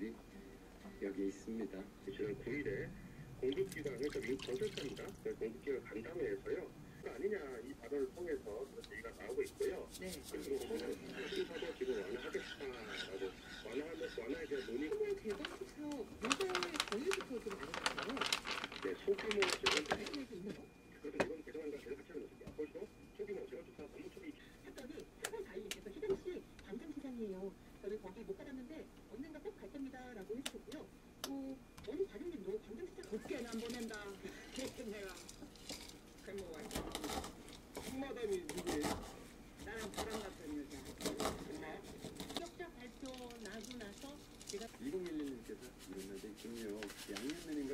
기관들이 여기 있습니다. 지난 9일에 공급기관, 그러니까 미국 건설사입니다. 공급기관 간담회에서요. 아니냐 이 발언을 통해서 그런 얘기가 나오고 있고요. 네. 그리고 수사도 지금 완화하겠다라고 완화에 대한 논의. 정말 대박에서 무대에 걸리부터 좀 많이 나와요. 네, 소규모 재건 그래서 이번 개정안과 계속 같이 하는 것입니다. 벌써 소규모 재건 조사 법무처리 했더니 사전 다이에서 시장씨 당장 시장이에요. 저는 거기 못 받았는데 언젠가 꼭 갈 겁니다라고 해주셨고요. 또 어느 과장님도 당장 시장 곱게 안 보낸다. 내가 한마담이 누구예요? 나랑 바람 같은 여자. 정말? 합격자 발표 나고 나서 제가 2011님께서 이런 날에 김력 양면면인가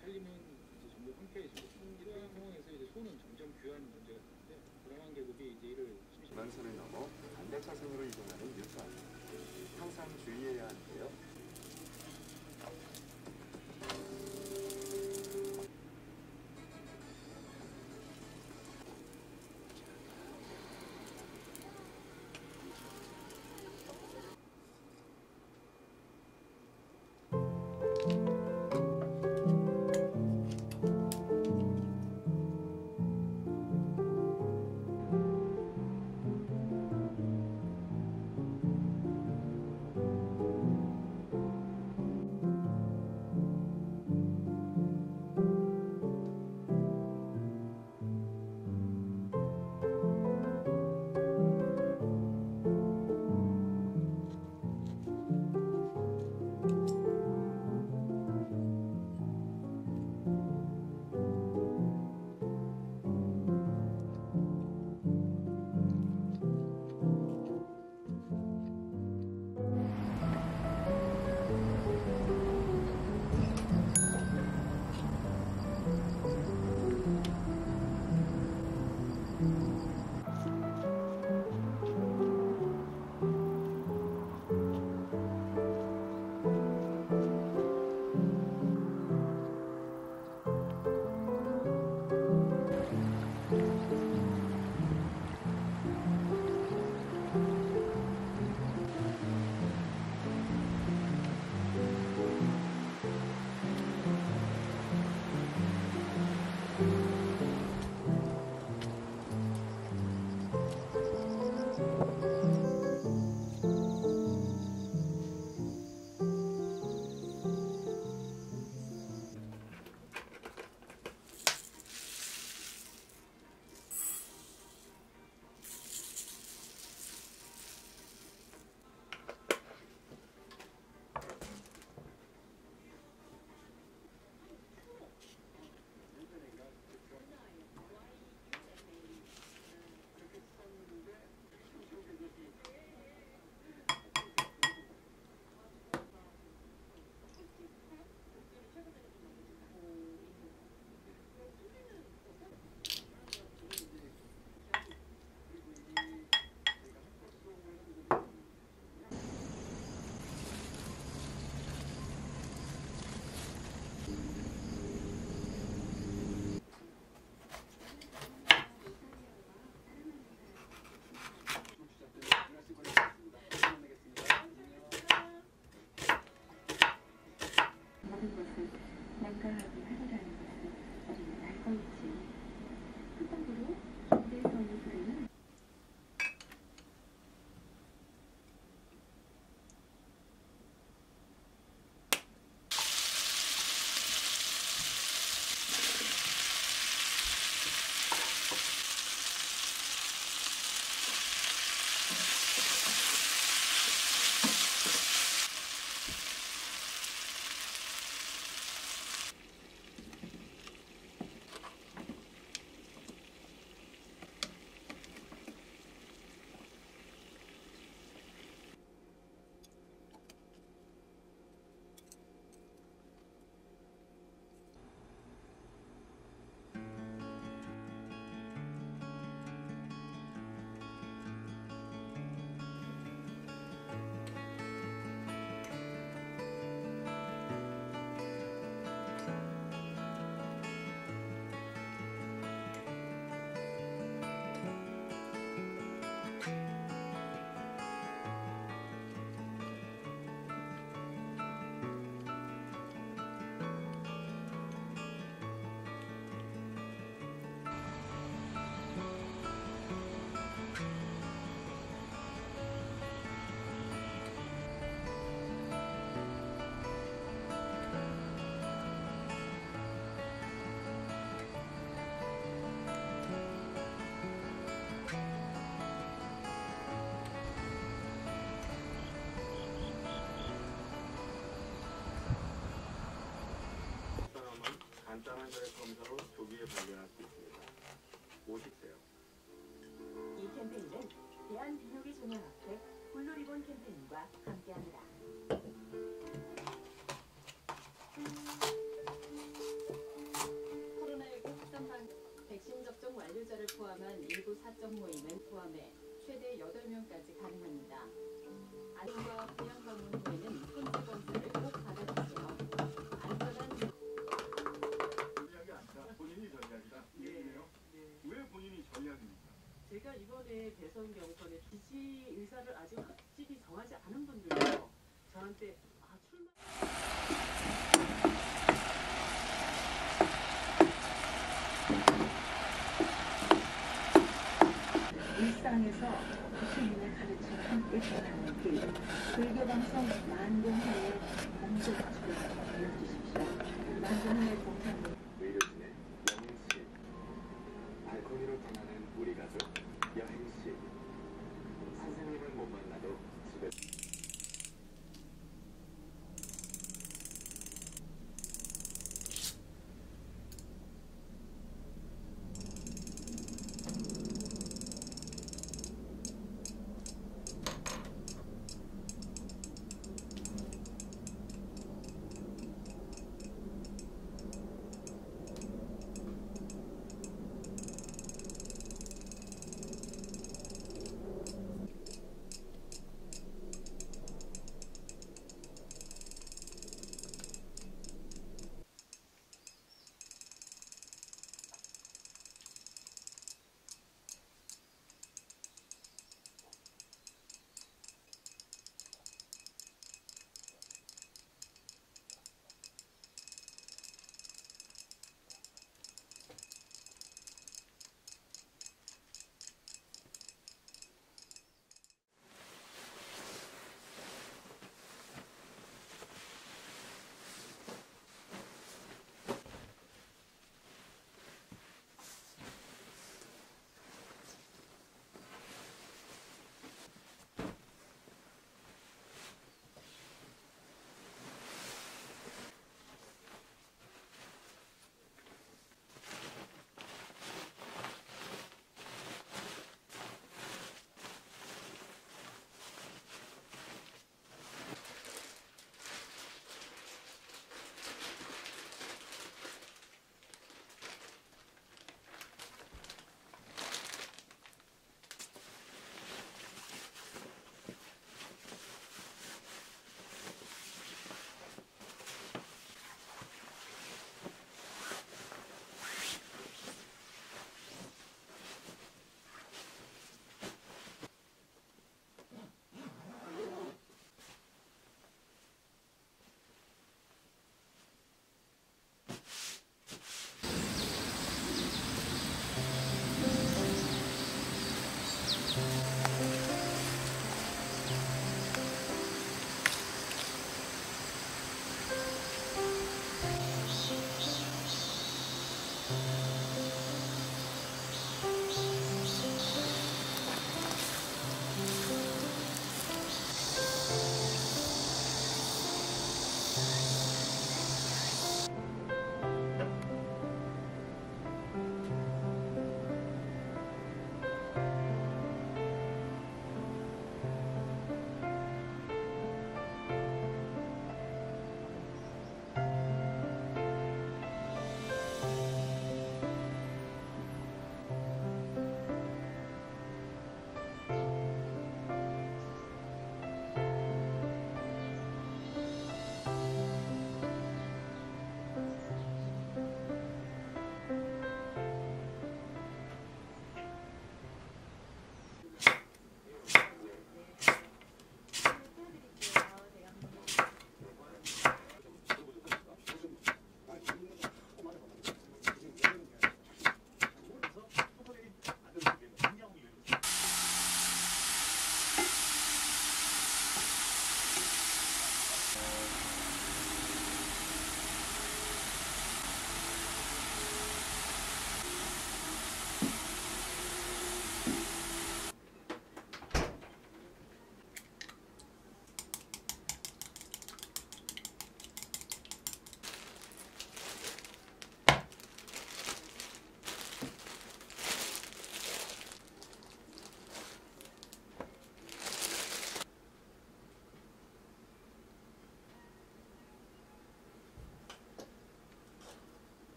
살리면 이제 전부 황폐해지고 이런 상황에서 이제 손은 점점 귀한 문제가 되는데 불안한 계급이 이제 이를 지만선을 넘어 반대차선으로 이동하는 뉴스 안내 항상 주의해야 하는데요. 간단한 혈액 검사로 조기에 발견할 수 있습니다. 오십시오. 이 캠페인은 대한비뇨기종합학회 블루리본 캠페인과 함께합니다. 코로나19 확산방 백신 접종 완료자를 포함한 일부 사적 모임은 포함해 최대 8명까지 가능합니다. 아동과 부양 방문 후에는 손수 검사를 꼭 받아주세요. 안전한 전략이 아니라 본인이 전략이다. 이해요? 네. 왜 본인이 전략입니까? 제가 이번에 대선 경선에 지지 의사를 아직 확실히 정하지 않은 분들도 저한테 출마. 일상에서. 주님을 가르치는 함께 전하는 길 불교방송 만동하의 공동주를 이어주십시오. 만동하의 공동주 외교진의 여행시 발코니로 떠나는 우리 가족 여행시 선생님을 못 만나도 집에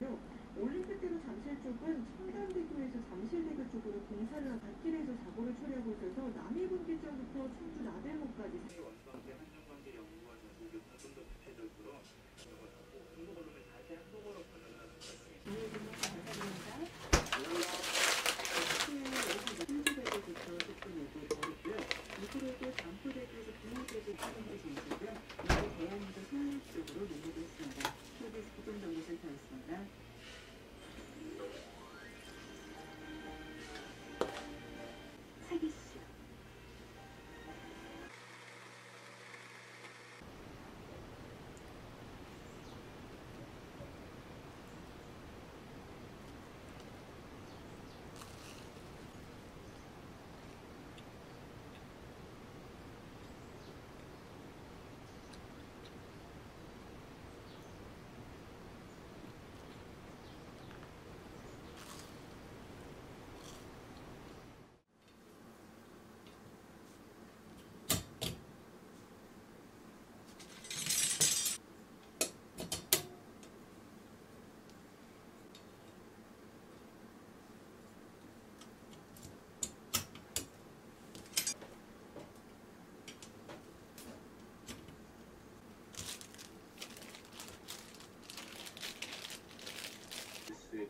있고요. 올림픽대로 잠실 쪽은 청담대교에서 잠실대교 쪽으로 공사를 한 갓길에서 사고를 처리하고 있어서 남해분기점부터 충주 나들목까지 원성대 한정관계 연구와 전국이 조금 더 구체적으로 한국어로는 다시 한국어로 변환하는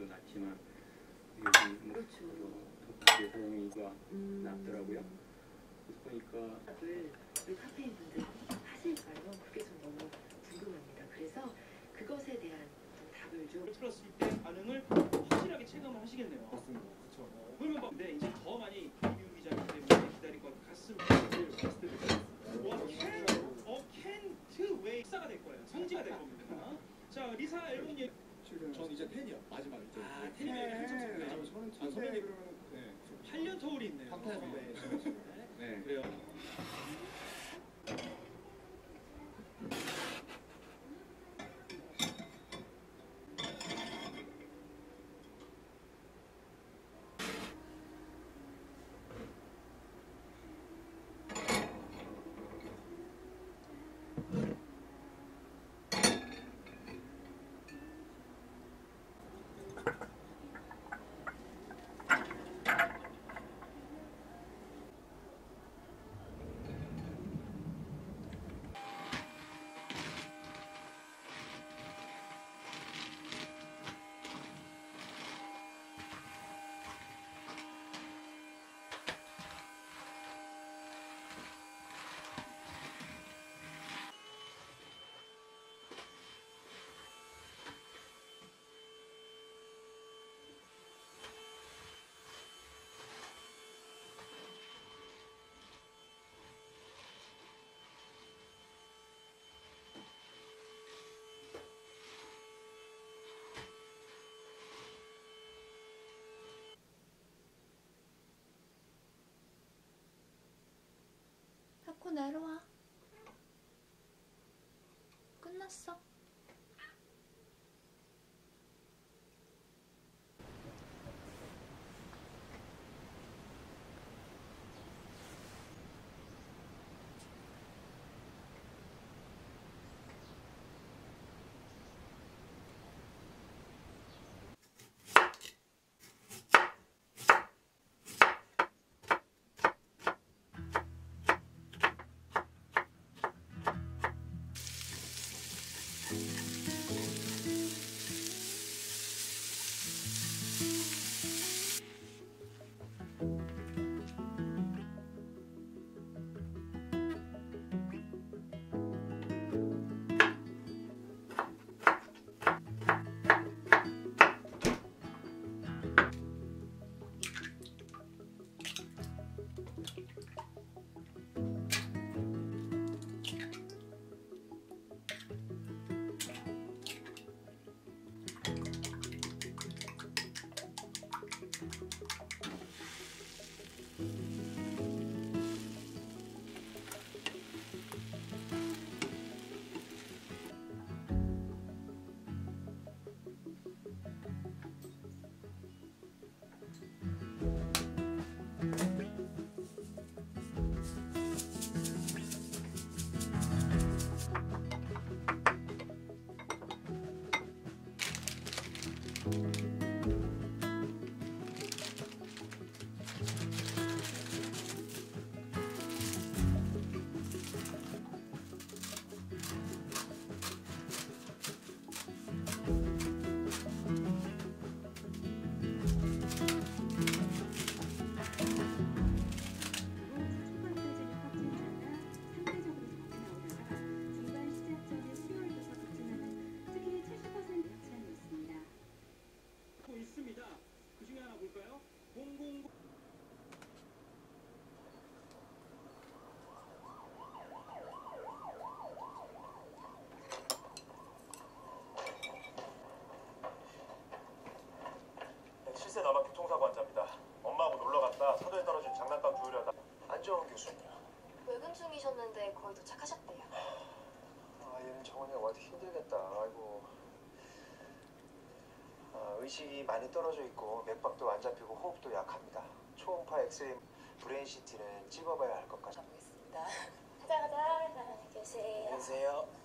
낮지만 그렇죠. 독특의 사용이가 낮더라고요. 그러니까 우리 카페인 분들 하실까요? 그게 좀 너무 궁금합니다. 그래서 그것에 대한 답을 좀 풀었을 때 반응을 확실하게 체감을 하시겠네요. 맞습니다. 그렇죠. 그러면 근데 이제 더 많이 비유기자이기 때문에 기다릴 것 같습니다. 캔트웨이사가 될 거예요. 성지가 될 겁니다. 자, 리사 앨범이 저는 이제 팬이요. 마지막에 팬이에요. 한참 선배님. 저는 선배님 그러면 8년 터울이 있네요. 네. 그래요. 자꾸 내려와. 끝났어. 7세 남아 교통사고 환자입니다. 엄마하고 놀러갔다 사도에 떨어진 장난감 조이려다. 안정원 교수님. 외근 중이셨는데 거의 도착하셨대요. 아, 얘는 정원에 와도 힘들겠다. 아이고. 아, 의식이 많이 떨어져 있고 맥박도 안 잡히고 호흡도 약합니다. 초음파 엑스레이 브레인 CT는 찍어봐야 할 것 같아요. 가보겠습니다. 가자. 안녕히 계세요. 안녕하세요. 안녕하세요.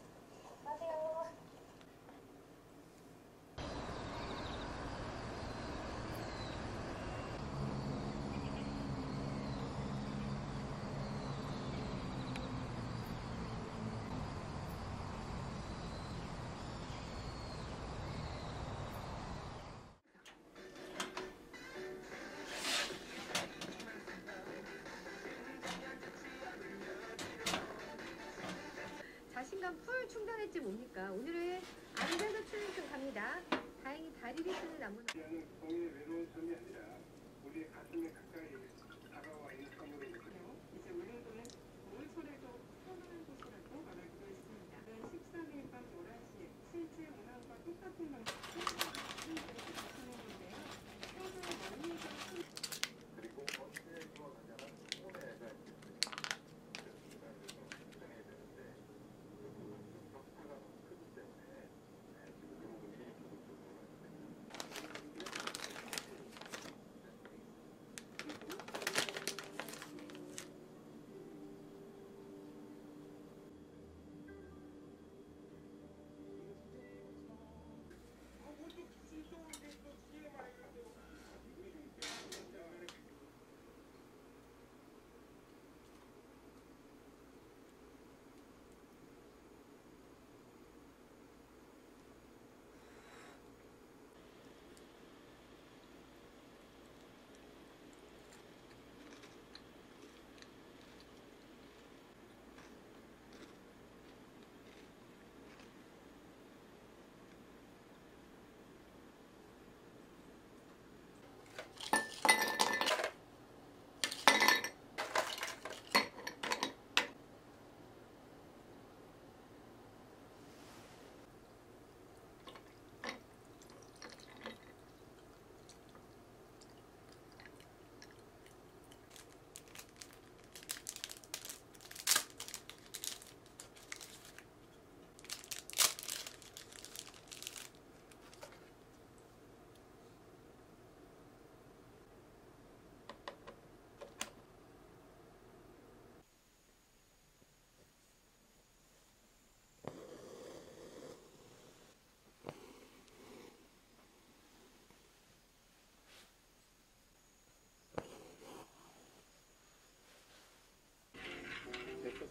풀 충전했지 뭡니까? 오늘은 아리사도 출입증 갑니다. 다행히 다리를 쓰는 나무는 공연의 외로운 삶이 아니라 우리의 가슴에 가까이 다가와 있는 삶으로 있어요. 이제 울릉도는 올 소리도 편안한 곳이라고 말할 수 있습니다. 13일 밤 11시에 실제 운항과 똑같은 방식으로 승객이 가시는 건데요. 평소에 많은 일이 그리고 어떻게 돌아가냐면 손해가 있습니다.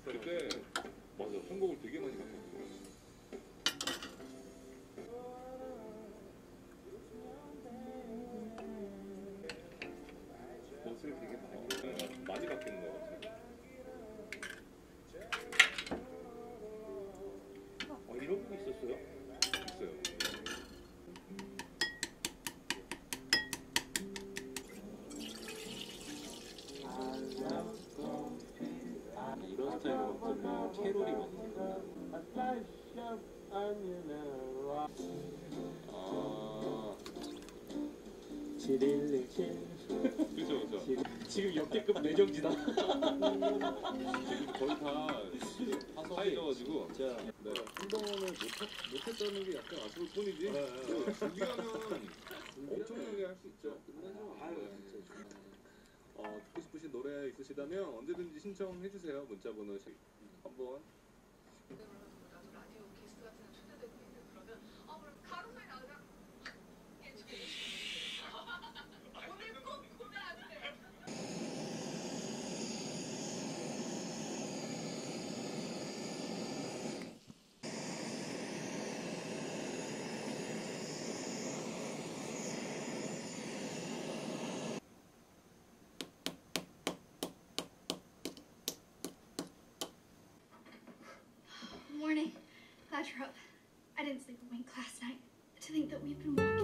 그때 맞아 선곡을 되게 많이 바꿨어요. 옷을 되게 많이 바뀌는 거 같아요. 아, 이런 거 있었어요? 있어요. 캐롤이 맞는 거야. 아. 그죠. 지금 역대급 내정지다. 지금 거의 다 파서해져가지고. 자, 내가 한동안을 못했다는 게 약간 아쉬울 뿐이지. 준비하면 엄청나게 할 수 있죠. 듣고 싶으신 노래 있으시다면 언제든지 신청해주세요. 문자번호 한번. 라디오 게스트 같은 데 초대되고 있는데 그러면 그럼 가로수에 나가자. Badger up. I didn't sleep a wink last night. To think that we've been walking.